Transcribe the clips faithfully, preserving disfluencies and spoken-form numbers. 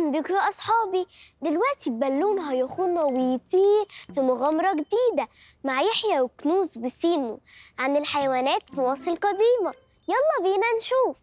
أهلا بكم يا أصحابي. دلوقتي البالون هيخوننا ويطير في مغامرة جديدة مع يحيى وكنوز وسينو عن الحيوانات في مصر القديمة. يلا بينا نشوف.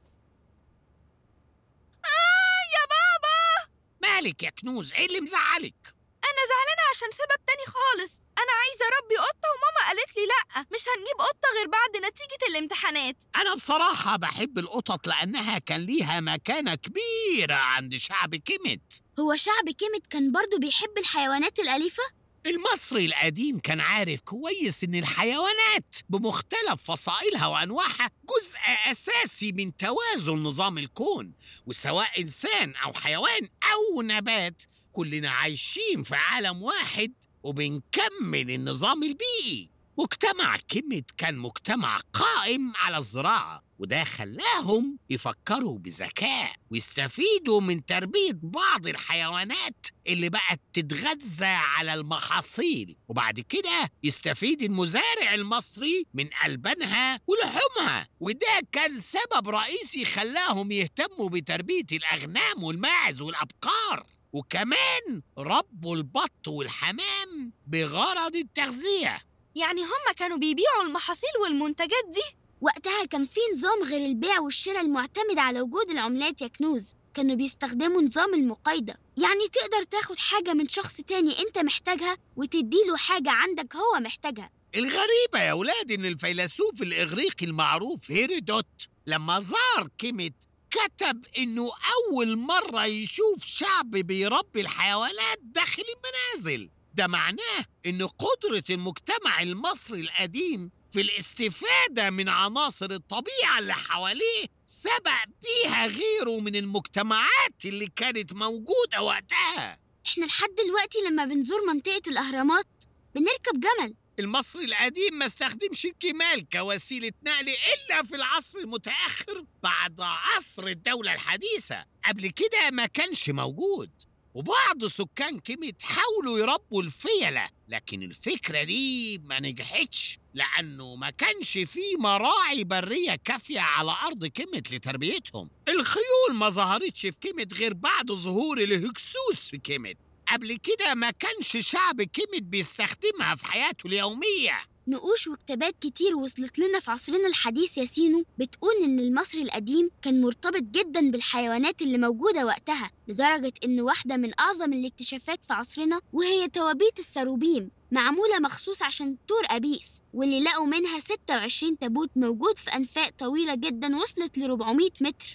آه يا بابا، مالك يا كنوز؟ إيه اللي مزعلك؟ أنا زعلانة عشان سبب تاني خالص. أنا عايزة أربي قطة وماما قالت لي لأ، مش هنجيب قطة غير بعد نتيجة الامتحانات. أنا بصراحة بحب القطط لأنها كان ليها مكانة كبيرة عند شعب كيميت. هو شعب كيميت كان برضو بيحب الحيوانات الأليفة؟ المصري القديم كان عارف كويس إن الحيوانات بمختلف فصائلها وأنواعها جزء أساسي من توازن نظام الكون، وسواء إنسان أو حيوان أو نبات كلنا عايشين في عالم واحد وبنكمل النظام البيئي. مجتمع كيميت كان مجتمع قائم على الزراعة، وده خلاهم يفكروا بذكاء ويستفيدوا من تربية بعض الحيوانات اللي بقت تتغذى على المحاصيل، وبعد كده يستفيد المزارع المصري من ألبانها ولحومها، وده كان سبب رئيسي خلاهم يهتموا بتربية الأغنام والماعز والأبقار، وكمان ربوا البط والحمام بغرض التغذية. يعني هم كانوا بيبيعوا المحاصيل والمنتجات دي؟ وقتها كان في نظام غير البيع والشراء المعتمد على وجود العملات يا كنوز. كانوا بيستخدموا نظام المقايضة، يعني تقدر تاخد حاجة من شخص تاني انت محتاجها وتديله حاجة عندك هو محتاجها. الغريبة يا ولاد ان الفيلسوف الإغريقي المعروف هيرودوت لما زار كيميت كتب إنه أول مرة يشوف شعب بيربي الحيوانات داخل المنازل. ده معناه إن قدرة المجتمع المصري القديم في الاستفادة من عناصر الطبيعة اللي حواليه سبق بيها غيره من المجتمعات اللي كانت موجودة وقتها. إحنا لحد دلوقتي لما بنزور منطقة الأهرامات بنركب جمل. المصري القديم ما استخدمش الجمال كوسيلة نقل إلا في العصر المتأخر بعد عصر الدولة الحديثة، قبل كده ما كانش موجود. وبعض سكان كيميت حاولوا يربوا الفيلة، لكن الفكرة دي ما نجحتش لأنه ما كانش فيه مراعي برية كافية على أرض كيميت لتربيتهم. الخيول ما ظهرتش في كيميت غير بعد ظهور الهكسوس في كيميت، قبل كده ما كانش شعب كيميت بيستخدمها في حياته اليومية. نقوش وكتابات كتير وصلت لنا في عصرنا الحديث يا سينو بتقول إن المصري القديم كان مرتبط جداً بالحيوانات اللي موجودة وقتها، لدرجة إن واحدة من أعظم الاكتشافات في عصرنا وهي توابيت السروبيم معمولة مخصوص عشان طور أبيس، واللي لقوا منها ستة وعشرين تابوت موجود في أنفاق طويلة جداً وصلت ل أربعمائة متر.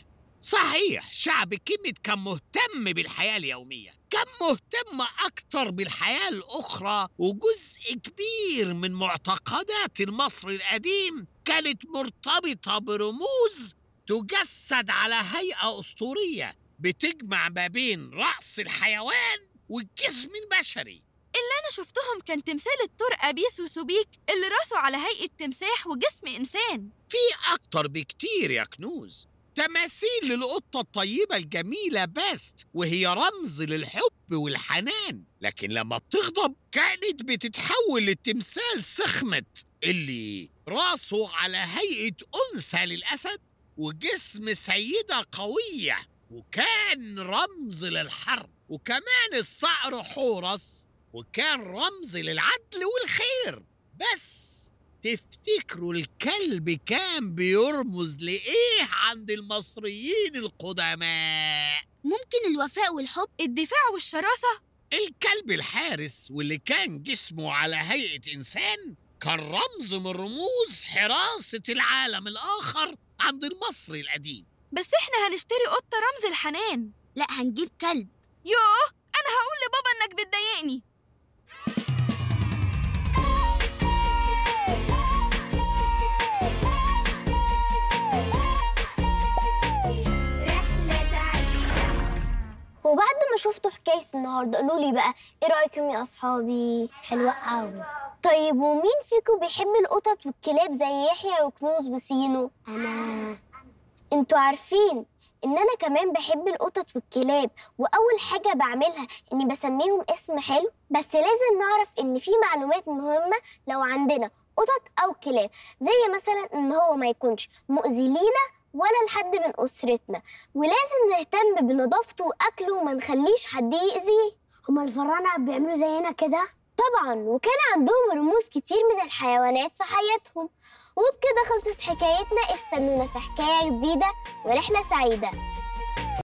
صحيح، شعب كيميت كان مهتم بالحياة اليومية، كان مهتم أكتر بالحياة الأخرى، وجزء كبير من معتقدات المصري القديم كانت مرتبطة برموز تجسد على هيئة أسطورية بتجمع ما بين رأس الحيوان والجسم البشري. اللي أنا شفتهم كان تمثال الثور أبيس وسوبيك اللي راسه على هيئة تمساح وجسم إنسان. في أكتر بكتير يا كنوز، تماثيل للقطة الطيبة الجميلة باست وهي رمز للحب والحنان، لكن لما بتغضب كانت بتتحول لتمثال سخمت اللي راسه على هيئة أنثى للأسد وجسم سيدة قوية، وكان رمز للحرب. وكمان الصقر حورس وكان رمز للعدل والخير. بس تفتكروا الكلب كان بيرمز لإيه عند المصريين القدماء؟ ممكن الوفاء والحب، الدفاع والشراسة. الكلب الحارس واللي كان جسمه على هيئة إنسان كان رمز من رموز حراسة العالم الآخر عند المصري القديم. بس إحنا هنشتري قطة رمز الحنان. لأ، هنجيب كلب. يوه، أنا هقول لبابا إنك بتضايقني. وبعد ما شفتوا حكاية النهارده قولوا لي بقى ايه رأيكم يا اصحابي؟ حلوة قوي. طيب ومين فيكم بيحب القطط والكلاب زي يحيى وكنوز وسينو؟ انا. انتوا عارفين ان انا كمان بحب القطط والكلاب، واول حاجة بعملها اني بسميهم اسم حلو، بس لازم نعرف ان في معلومات مهمة لو عندنا قطط او كلاب، زي مثلا ان هو ما يكونش مؤذي لينا ولا لحد من أسرتنا، ولازم نهتم بنظافته وأكله وما نخليش حد يأذيه. هما الفراعنة بيعملوا زينا كده؟ طبعا، وكان عندهم رموز كتير من الحيوانات في حياتهم. وبكده خلصت حكايتنا، استنونا في حكاية جديدة ورحلة سعيدة.